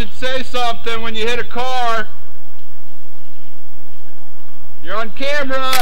should say something when you hit a car. You're on camera.